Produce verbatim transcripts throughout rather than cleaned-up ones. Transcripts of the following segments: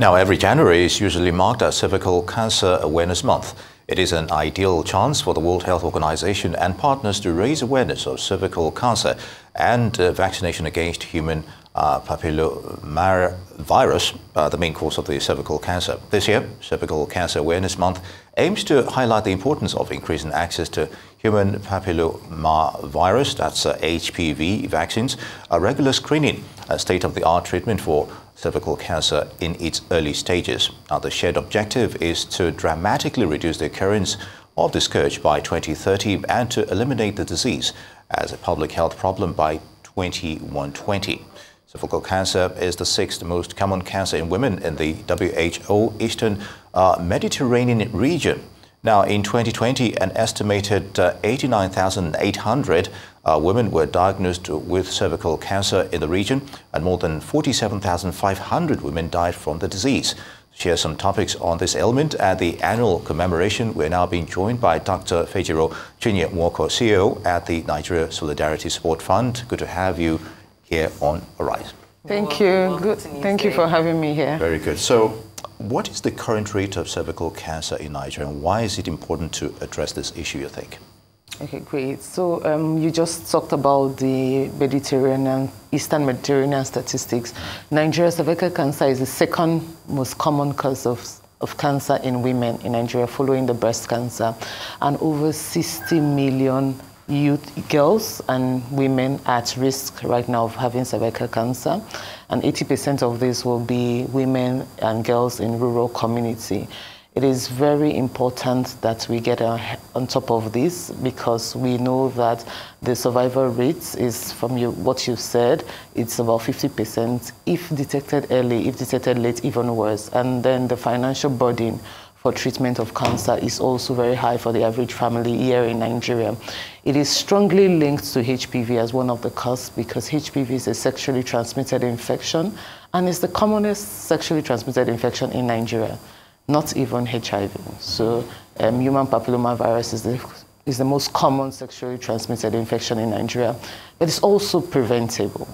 Now, every January is usually marked as Cervical Cancer Awareness Month. It is an ideal chance for the World Health Organization and partners to raise awareness of cervical cancer and uh, vaccination against human uh, papillomavirus, uh, the main cause of the cervical cancer. This year, Cervical Cancer Awareness Month aims to highlight the importance of increasing access to human papillomavirus, that's uh, H P V vaccines, a regular screening, a state-of-the-art treatment for cervical cancer in its early stages. Now, the shared objective is to dramatically reduce the occurrence of the scourge by twenty thirty and to eliminate the disease as a public health problem by twenty one twenty. Cervical cancer is the sixth most common cancer in women in the W H O Eastern uh, Mediterranean region. Now, in twenty twenty, an estimated uh, eighty-nine thousand eight hundred uh, women were diagnosed with cervical cancer in the region, and more than forty-seven thousand five hundred women died from the disease. Share some topics on this ailment at the annual commemoration. We're now being joined by Doctor Fejiro Chinyenwoko, C E O at the Nigeria Solidarity Support Fund. Good to have you here on Arise. Thank you. Good. Thank you for having me here. Very good. So, what is the current rate of cervical cancer in Nigeria, and why is it important to address this issue, you think? Okay, great. So um, you just talked about the Mediterranean, Eastern Mediterranean statistics. Nigeria's cervical cancer is the second most common cause of, of cancer in women in Nigeria, following the breast cancer. And over sixty million youth, girls and women are at risk right now of having cervical cancer, and eighty percent of this will be women and girls in rural community. It is very important that we get on top of this, because we know that the survival rate is, from you, what you said, it's about fifty percent if detected early, if detected late, even worse. And then the financial burden for treatment of cancer is also very high for the average family here in Nigeria. It is strongly linked to H P V as one of the causes, because H P V is a sexually transmitted infection and is the commonest sexually transmitted infection in Nigeria, not even H I V. So um, human papillomavirus is the, is the most common sexually transmitted infection in Nigeria, but it's also preventable.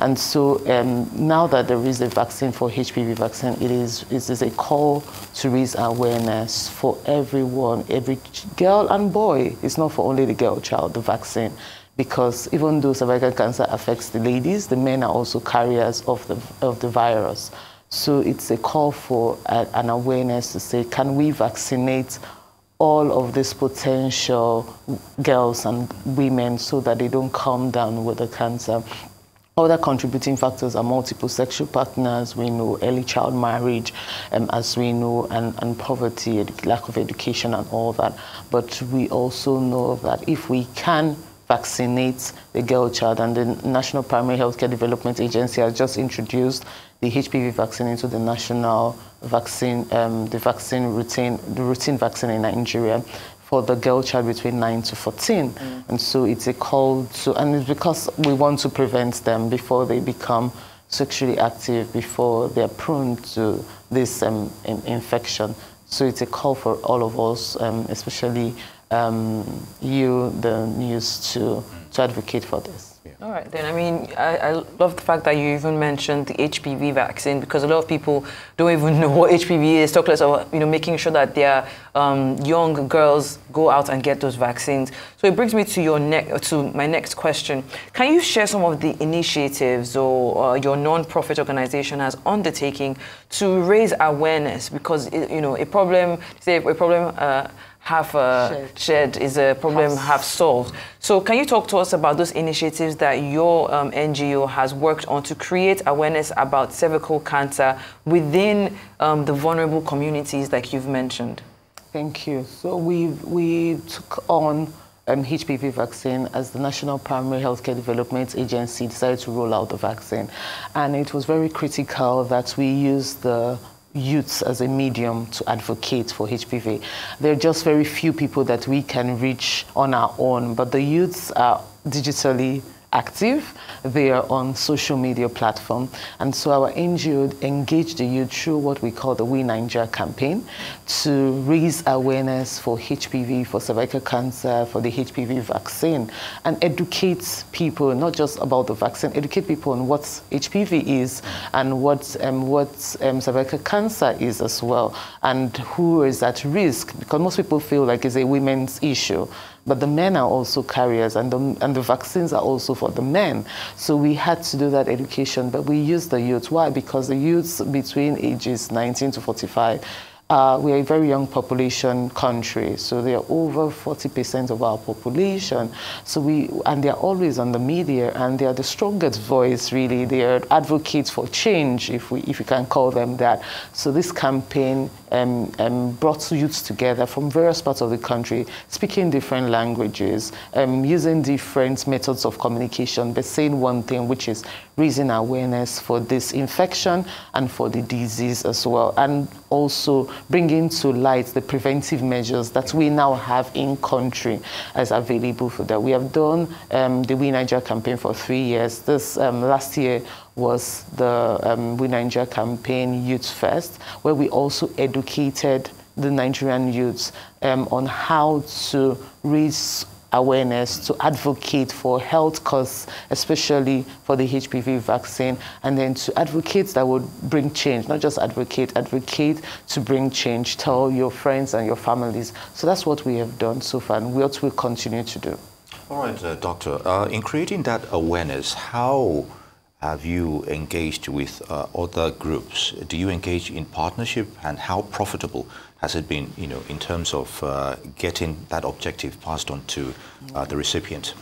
And so um, now that there is a vaccine for H P V vaccine, it is, it is a call to raise awareness for everyone, every girl and boy. It's not for only the girl child, the vaccine, because even though cervical cancer affects the ladies, the men are also carriers of the, of the virus. So it's a call for a, an awareness to say, can we vaccinate all of these potential girls and women so that they don't come down with the cancer? Other contributing factors are multiple sexual partners, we know early child marriage, um, as we know, and, and poverty, lack of education and all that. But we also know that if we can vaccinate the girl child, and the National Primary Healthcare Development Agency has just introduced the H P V vaccine into the national vaccine, um, the vaccine routine, the routine vaccine in Nigeria, for the girl child between nine to fourteen. Mm. And so it's a call to, and it's because we want to prevent them before they become sexually active, before they're prone to this um, in infection. So it's a call for all of us, um, especially um, you, the news, to, to advocate for this. Yeah. All right, then. I mean, I, I love the fact that you even mentioned the H P V vaccine, because a lot of people don't even know what H P V is. Talk less about, you know, making sure that their um, young girls go out and get those vaccines. So it brings me to your to my next question. Can you share some of the initiatives or uh, your non-profit organization has undertaking to raise awareness? Because it, you know, a problem, say a problem. Uh, half uh, shared. shared is a problem half. half solved. So can you talk to us about those initiatives that your um, N G O has worked on to create awareness about cervical cancer within um, the vulnerable communities like you've mentioned? Thank you. So we, we took on um, H P V vaccine as the National Primary Healthcare Development Agency decided to roll out the vaccine. And it was very critical that we use the youths as a medium to advocate for H P V. There are just very few people that we can reach on our own, but the youths are digitally active, they are on social media platform. And so our N G O engaged the youth through what we call the We Niger campaign to raise awareness for H P V, for cervical cancer, for the H P V vaccine, and educate people, not just about the vaccine, educate people on what H P V is and what, um, what um, cervical cancer is as well, and who is at risk, because most people feel like it's a women's issue. But the men are also carriers, and the, and the vaccines are also for the men. So we had to do that education, but we used the youth. Why? Because the youths between ages nineteen to forty-five, uh, we are a very young population country. So they are over forty percent of our population. So we, and they are always on the media, and they are the strongest voice, really. They are advocates for change, if we, if we can call them that. So this campaign Um, um, brought youths together from various parts of the country, speaking different languages, um, using different methods of communication, but saying one thing, which is raising awareness for this infection and for the disease as well, and also bringing to light the preventive measures that we now have in country as available for that. We have done um, the We Niger campaign for three years. This um, last year was the um, We Niger campaign Youth Fest, where we also educated the Nigerian youths um, on how to raise awareness, to advocate for health cause, especially for the H P V vaccine, and then to advocate that would bring change, not just advocate, advocate to bring change, tell your friends and your families. So that's what we have done so far, and what we'll continue to do. All right, uh, Doctor, uh, in creating that awareness, how have you engaged with uh, other groups? Do you engage in partnership, and how profitable has it been, you know, in terms of uh, getting that objective passed on to uh, the recipient?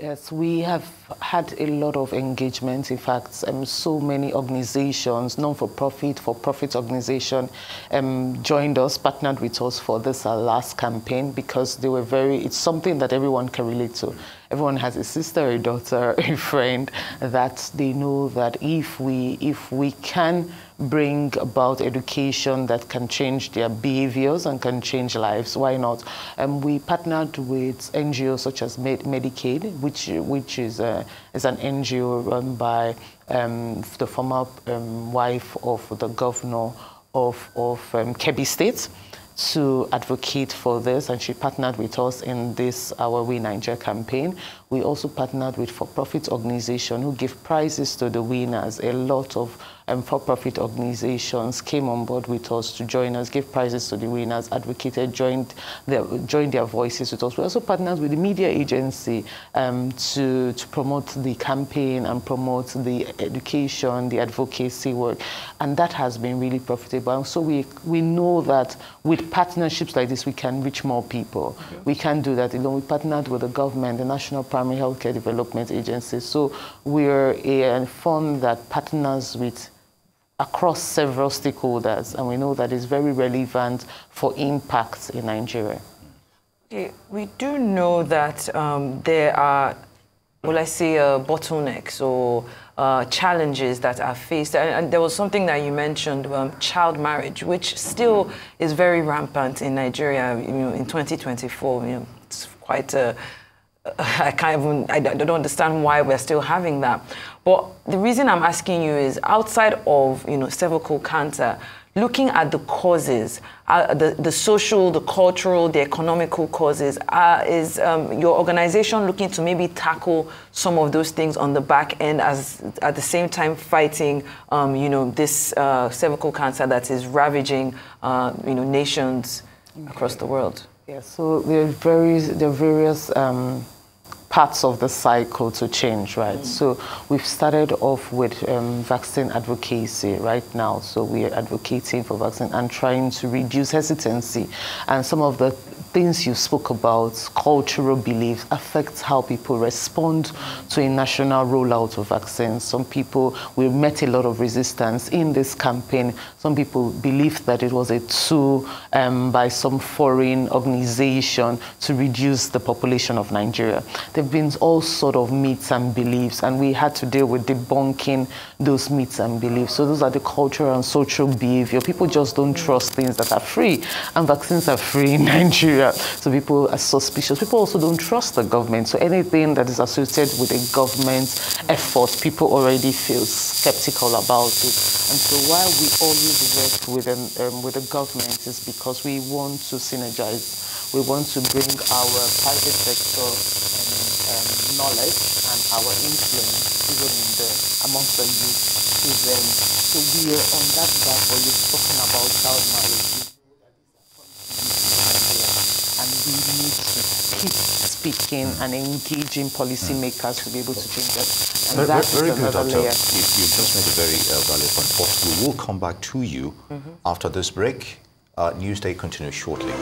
Yes, we have had a lot of engagement. In fact, um, so many organizations, non-for-profit, for-profit organization, um, joined us, partnered with us for this our last campaign, because they were very, it's something that everyone can relate to. Everyone has a sister, a daughter, a friend, that they know that if we, if we can bring about education that can change their behaviors and can change lives, why not? Um, we partnered with N G Os such as Med Medicaid, which, which is, a, is an N G O run by um, the former um, wife of the governor of, of um, Kebbi State, to advocate for this, and she partnered with us in this our We Niger campaign. We also partnered with for-profit organizations who give prizes to the winners. A lot of um, for-profit organizations came on board with us to join us, give prizes to the winners, advocated, joined their, joined their voices with us. We also partnered with the media agency um, to, to promote the campaign and promote the education, the advocacy work, and that has been really profitable. And so we, we know that with partnerships like this, we can reach more people. Yes. We can do that. You know, we partnered with the government, the National Primary Healthcare Development Agency. So we're a fund that partners with across several stakeholders, and we know that it's very relevant for impacts in Nigeria. Okay. We do know that um, there are, will I say, uh, bottlenecks or Uh, challenges that are faced, and, and there was something that you mentioned, um, child marriage, which still is very rampant in Nigeria. You know, in twenty twenty-four, you know, it's quite. Uh, I can't even. I don't understand why we're still having that. But the reason I'm asking you is, outside of you know cervical cancer, looking at the causes, uh, the the social, the cultural, the economical causes, uh, is um, your organization looking to maybe tackle some of those things on the back end, as at the same time fighting, um, you know, this uh, cervical cancer that is ravaging, uh, you know, nations okay. across the world. Yeah. So there are various there are various. Um parts of the cycle to change, right? Mm. So we've started off with um, vaccine advocacy right now. So we are advocating for vaccine and trying to reduce hesitancy. And some of the things you spoke about, cultural beliefs, affects how people respond to a national rollout of vaccines. Some people, we met a lot of resistance in this campaign. Some people believed that it was a tool um, by some foreign organization to reduce the population of Nigeria. There have been all sort of myths and beliefs, and we had to deal with debunking those myths and beliefs. So those are the cultural and social behavior. People just don't trust things that are free, and vaccines are free in Nigeria. pressure, so people are suspicious. People also don't trust the government, so anything that is associated with a government effort, people already feel skeptical about it. And so why we always work with, an, um, with the government is because we want to synergize. We want to bring our private sector and, um, knowledge and our influence even in the, amongst the youth. Is, um, so we are on that gap where you're talking about child marriage. And we need to keep speaking and engaging policymakers to be able to change that. And very, that very is good, Doctor. Layer. You, you just made a very uh, valid point. But we will come back to you mm-hmm. after this break. Uh, Newsday continues shortly.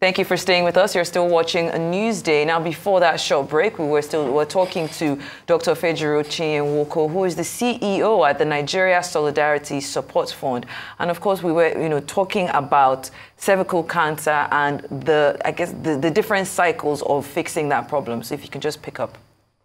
Thank you for staying with us. You're still watching Newsday. Now, before that short break, we were still we were talking to Doctor Fejiro Chinyenwoko, who is the C E O at the Nigeria Solidarity Support Fund. And of course, we were, you know, talking about cervical cancer and the, I guess, the, the different cycles of fixing that problem. So if you can just pick up.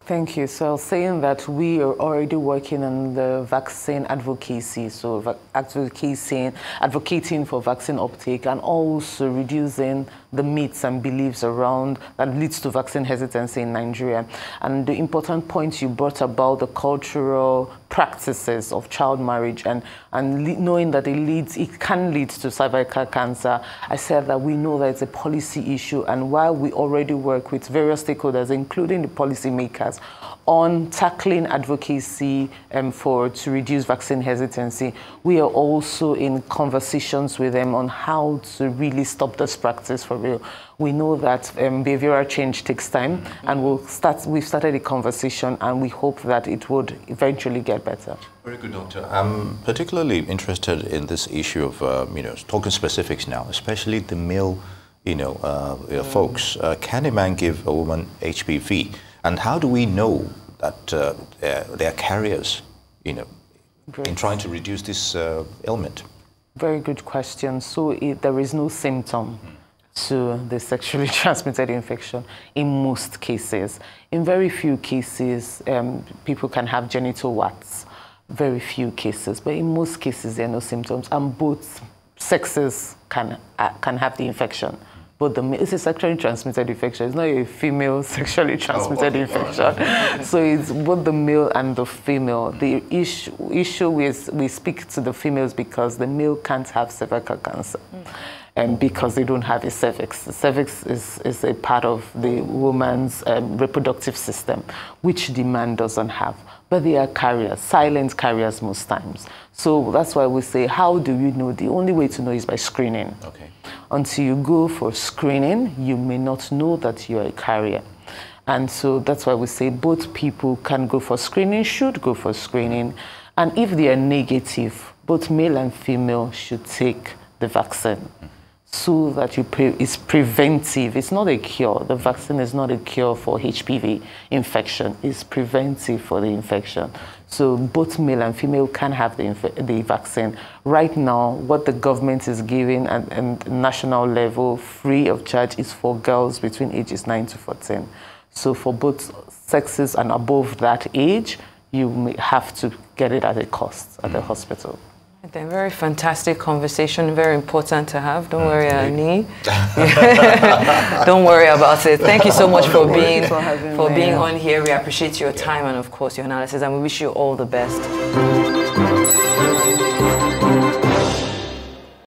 Thank you. So saying that we are already working on the vaccine advocacy, so advocating, advocating for vaccine uptake and also reducing the myths and beliefs around that leads to vaccine hesitancy in Nigeria. And the important point you brought about the cultural practices of child marriage and, and knowing that it, leads, it can lead to cervical cancer, I said that we know that it's a policy issue, and while we already work with various stakeholders, including the policymakers, on tackling advocacy um, for to reduce vaccine hesitancy, we are also in conversations with them on how to really stop this practice for real. We know that um, behavioral change takes time, mm-hmm. and we'll start, we've started a conversation, and we hope that it would eventually get better. Very good, Doctor. I'm particularly interested in this issue of, uh, you know, talking specifics now, especially the male, you know, uh, mm. folks. Uh, can a man give a woman H P V? And how do we know that uh, they are carriers, you know, Great. in trying to reduce this uh, ailment? Very good question. So it, there is no symptom to the sexually transmitted infection in most cases. In very few cases, um, people can have genital warts. Very few cases. But in most cases, there are no symptoms. And both sexes can, uh, can have the infection. But the, it's a sexually transmitted infection. It's not a female sexually transmitted oh, infection. Right. So it's both the male and the female. The issue, issue is we speak to the females because the male can't have cervical cancer and um, because they don't have a cervix. The cervix is, is a part of the woman's um, reproductive system, which the man doesn't have. But they are carriers, silent carriers most times. So that's why we say, how do you know? The only way to know is by screening. Okay. Until you go for screening, you may not know that you're a carrier. And so that's why we say both people can go for screening, should go for screening. And if they are negative, both male and female should take the vaccine. Mm-hmm. So that you pre it's preventive. It's not a cure. The vaccine is not a cure for H P V infection. It's preventive for the infection. So both male and female can have the, the vaccine. Right now, what the government is giving at, at national level, free of charge, is for girls between ages nine to fourteen. So for both sexes and above that age, you may have to get it at a cost at the hospital. Then very fantastic conversation, very important to have. Don't worry, Annie. Don't worry about it. Thank you so much for being for, for being on here. We appreciate your time and of course your analysis, and we wish you all the best.